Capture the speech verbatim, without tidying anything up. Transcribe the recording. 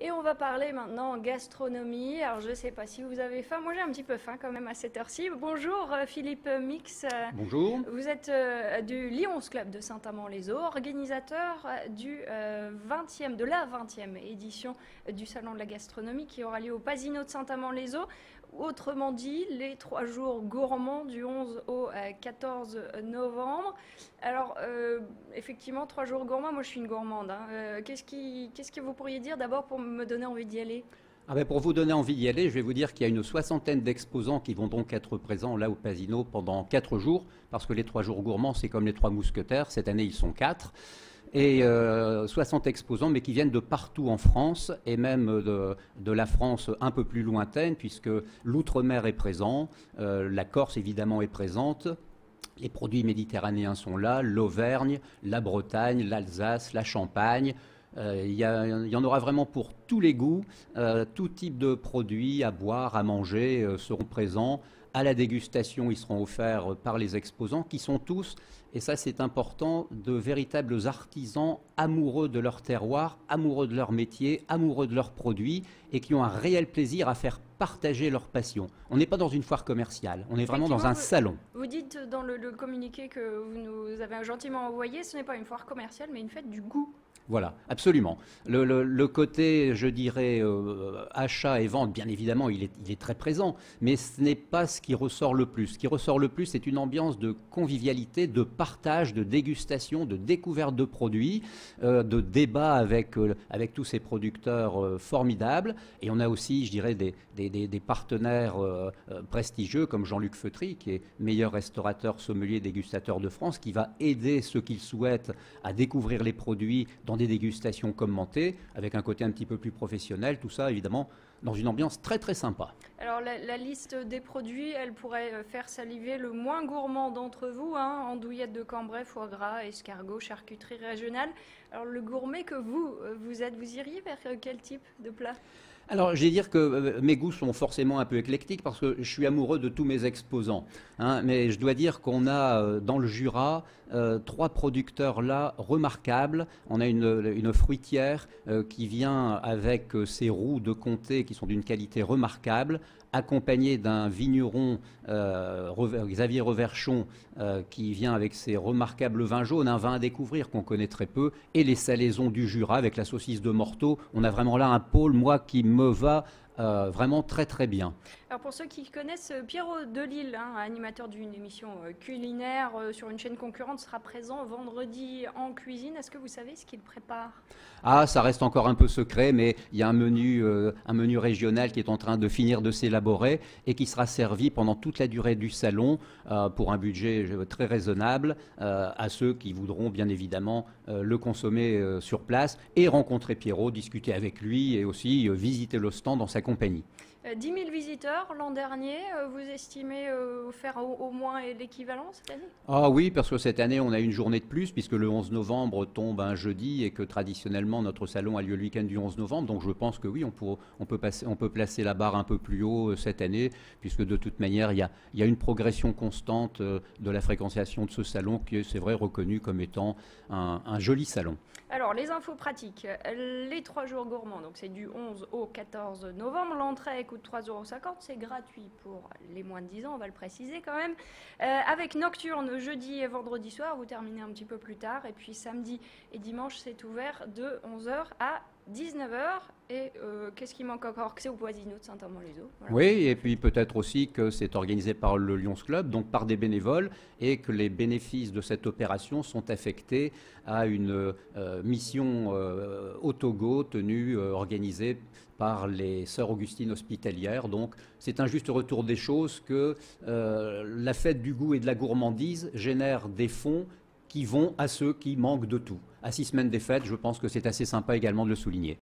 Et on va parler maintenant gastronomie. Alors, je ne sais pas si vous avez faim. Moi, j'ai un petit peu faim quand même à cette heure-ci. Bonjour, Philippe Mix. Bonjour. Vous êtes euh, du Lion's Club de Saint-Amand-les-Eaux, organisateur du, euh, vingtième, de la vingtième édition du Salon de la gastronomie qui aura lieu au Pasino de Saint-Amand-les-Eaux. Autrement dit, les trois jours gourmands du onze au quatorze novembre. Alors, euh, effectivement, trois jours gourmands, moi je suis une gourmande. Hein. Euh, qu'est-ce qui, qu'est-ce que vous pourriez dire d'abord pour me donner envie d'y aller ? Ah ben pour vous donner envie d'y aller, je vais vous dire qu'il y a une soixantaine d'exposants qui vont donc être présents là au Pasino pendant quatre jours, parce que les trois jours gourmands, c'est comme les trois mousquetaires, cette année ils sont quatre, et euh, soixante exposants, mais qui viennent de partout en France, et même de, de la France un peu plus lointaine, puisque l'outre-mer est présent, euh, la Corse évidemment est présente. Les produits méditerranéens sont là, l'Auvergne, la Bretagne, l'Alsace, la Champagne. Euh, y a, y en aura vraiment pour tous les goûts. Euh, tout type de produits à boire, à manger euh, seront présents. À la dégustation, ils seront offerts par les exposants qui sont tous, et ça c'est important, de véritables artisans amoureux de leur terroir, amoureux de leur métier, amoureux de leurs produits et qui ont un réel plaisir à faire partager leur passion. On n'est pas dans une foire commerciale, on est vraiment dans un vous, salon. Vous dites dans le, le communiqué que vous nous avez gentiment envoyé, ce n'est pas une foire commerciale mais une fête du goût. Voilà, absolument. Le, le, le côté, je dirais, euh, achat et vente, bien évidemment, il est, il est très présent, mais ce n'est pas ce qui ressort le plus. Ce qui ressort le plus, c'est une ambiance de convivialité, de partage, de dégustation, de découverte de produits, euh, de débat avec, euh, avec tous ces producteurs euh, formidables. Et on a aussi, je dirais, des, des, des, des partenaires euh, euh, prestigieux comme Jean-Luc Feutry, qui est meilleur restaurateur, sommelier, dégustateur de France, qui va aider ceux qu'il souhaite à découvrir les produits dans des dégustations commentées, avec un côté un petit peu plus professionnel, tout ça évidemment dans une ambiance très très sympa. Alors la, la liste des produits, elle pourrait faire saliver le moins gourmand d'entre vous, hein, andouillette de Cambrai, foie gras, escargot, charcuterie régionale. Alors le gourmet que vous, vous êtes, vous iriez vers quel type de plat ? Alors, je vais dire que mes goûts sont forcément un peu éclectiques parce que je suis amoureux de tous mes exposants. Hein, mais je dois dire qu'on a dans le Jura euh, trois producteurs là remarquables. On a une, une fruitière euh, qui vient avec ses roux de Comté qui sont d'une qualité remarquable, accompagnée d'un vigneron, euh, Rever, Xavier Reverchon, euh, qui vient avec ses remarquables vins jaunes, un vin à découvrir qu'on connaît très peu, et les salaisons du Jura avec la saucisse de Morteau. On a vraiment là un pôle, moi, qui me va euh, vraiment très très bien. Alors pour ceux qui connaissent Pierrot de Lille, hein, animateur d'une émission culinaire euh, sur une chaîne concurrente, sera présent vendredi en cuisine. Est-ce que vous savez ce qu'il prépare? Ah, ça reste encore un peu secret, mais il y a un menu, euh, un menu régional qui est en train de finir de s'élaborer et qui sera servi pendant toute la durée du salon euh, pour un budget très raisonnable euh, à ceux qui voudront bien évidemment euh, le consommer euh, sur place et rencontrer Pierrot, discuter avec lui et aussi euh, visiter le stand dans sa compagnie. dix mille visiteurs l'an dernier, vous estimez euh, faire au, au moins l'équivalent cette année? Ah oui, parce que cette année on a une journée de plus puisque le onze novembre tombe un jeudi et que traditionnellement notre salon a lieu le week-end du onze novembre. Donc je pense que oui, on, pour, on, peut, passer, on peut placer la barre un peu plus haut euh, cette année puisque de toute manière il y a, il y a une progression constante euh, de la fréquentation de ce salon qui est, c'est vrai, reconnu comme étant un, un joli salon. Alors les infos pratiques, les trois jours gourmands, donc c'est du onze au quatorze novembre, l'entrée est trois euros cinquante, c'est gratuit pour les moins de dix ans, on va le préciser quand même. Euh, avec Nocturne, jeudi et vendredi soir, vous terminez un petit peu plus tard. Et puis samedi et dimanche, c'est ouvert de onze heures à dix-neuf heures. Et euh, qu'est-ce qui manque encore? Que c'est au Pasino de Saint-Amand-les-Eaux. Voilà. Oui, et puis peut-être aussi que c'est organisé par le Lion's Club, donc par des bénévoles, et que les bénéfices de cette opération sont affectés à une euh, mission euh, au Togo tenue, euh, organisée par les sœurs Augustines hospitalières. Donc c'est un juste retour des choses que euh, la fête du goût et de la gourmandise génère des fonds qui vont à ceux qui manquent de tout. À six semaines des fêtes, je pense que c'est assez sympa également de le souligner.